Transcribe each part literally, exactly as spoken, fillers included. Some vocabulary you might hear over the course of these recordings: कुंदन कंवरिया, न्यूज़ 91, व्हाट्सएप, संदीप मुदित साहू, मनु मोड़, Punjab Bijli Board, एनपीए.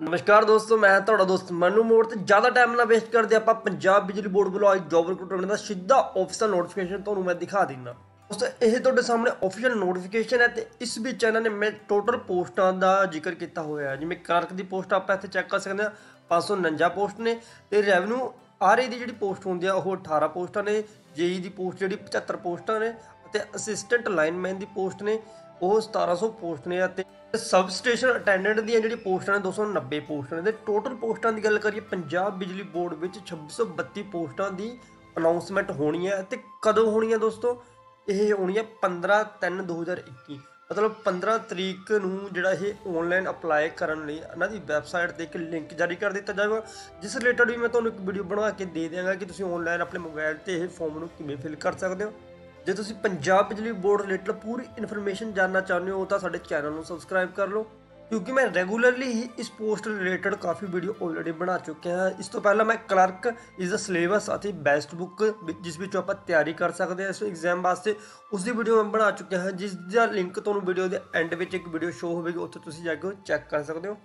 नमस्कार दोस्तों, मैं थोड़ा दोस्त मनु मोड़। तो ज़्यादा टाइम ना वेस्ट करते आप पंजाब बिजली बोर्ड वालों आज जॉब रिक्रूटमेंट का सीधा ऑफिशियल नोटिफिकेशन तो मैं दिखा देना। दोस्तों ये तो सामने ऑफिशियल नोटिफिकेशन है तो इस भी चैनल ने मैं टोटल पोस्टा का जिक्र किया हुआ है। जिमें क्लर्क की पोस्ट आप इतने चैक कर सकते हैं, पाँच सौ उनंजा पोस्ट ने। रेवन्यू आर ए की जी पोस्ट होंगी वह अठारह पोस्टा ने, जेई की पोस्ट जी पचहत्तर पोस्टा ने, असिस्टेंट लाइनमैन की पोस्ट ने वह सतारा सौ पोस्ट ने, सब स्टेशन अटेंडेंट दी जी पोस्टां दो सौ नब्बे पोस्टां ने। टोटल पोस्टां की गल करिए पंजाब बिजली बोर्ड में छब्बी सौ बत्ती पोस्टां की अनाउंसमेंट होनी है। तो कदों होनी है दोस्तों? यह होनी है पंद्रह तीन दो हज़ार इक्की, मतलब पंद्रह तरीक जोड़ा ये ऑनलाइन अपलाई करने की वैबसाइट पर एक लिंक जारी कर दिता जाएगा, जिस रिलेटेड भी मैं तुम्हें एक वीडियो बना के दे देंगा कि तुम ऑनलाइन अपने मोबाइल से यह फॉर्म किमें फिल कर सकते हो। जे तुसी पंजाब बिजली बोर्ड रिलेटेड पूरी इन्फॉर्मेशन जानना चाहते हो तो साडे चैनल को सबसक्राइब कर लो, क्योंकि मैं रेगुलरली ही इस पोस्ट रिलेटेड काफ़ी वीडियो ऑलरेडी बना चुके हैं। इस तो पहला मैं क्लर्क इसका सिलेबस आती बेस्ट बुक जिस भी आप तैयारी कर सकते हैं इस एग्जाम वास्ते उसकी वीडियो मैं बना चुके हैं, जिसका लिंक तो वीडियो के एंड में एक वीडियो शो होगी, उत्थे जाके चैक कर सकते हो।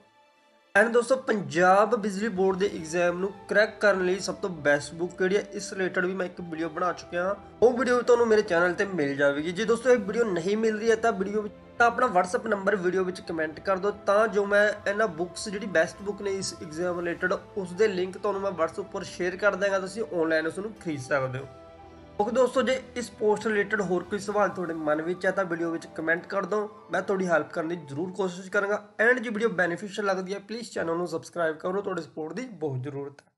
एंड दोस्तों पंजाब बिजली बोर्ड के एग्जाम को क्रैक करने सब तो बेस्ट बुक कौन सी है, इस रिलेटेड भी मैं एक वीडियो बना चुका हाँ, वो वीडियो तो मेरे चैनल पर मिल जाएगी। जो दोस्तों ये वीडियो नहीं मिल रही है तो वीडियो तो अपना व्हाट्सएप नंबर वीडियो में कमेंट कर दो, तो जो मैं इन्होंने बुक्स जी बेस्ट बुक ने इस एग्जाम रिलेटेड उसके लिंक तो मैं व्हाट्सएप पर शेयर कर देंगे, तुम ऑनलाइन उसको खरीद सकते हो। ओके दोस्तों, जे इस पोस्ट रिलेटेड होर कोई सवाल थोड़े मन में है तो वीडियो में कमेंट कर दो, मैं थोड़ी हेल्प करने की जरूर कोशिश करूँगा। एंड जो वीडियो बेनीफिशियल लगती है प्लीज़ चैनल को सबसक्राइब करो, थोड़े सपोर्ट की बहुत जरूरत है।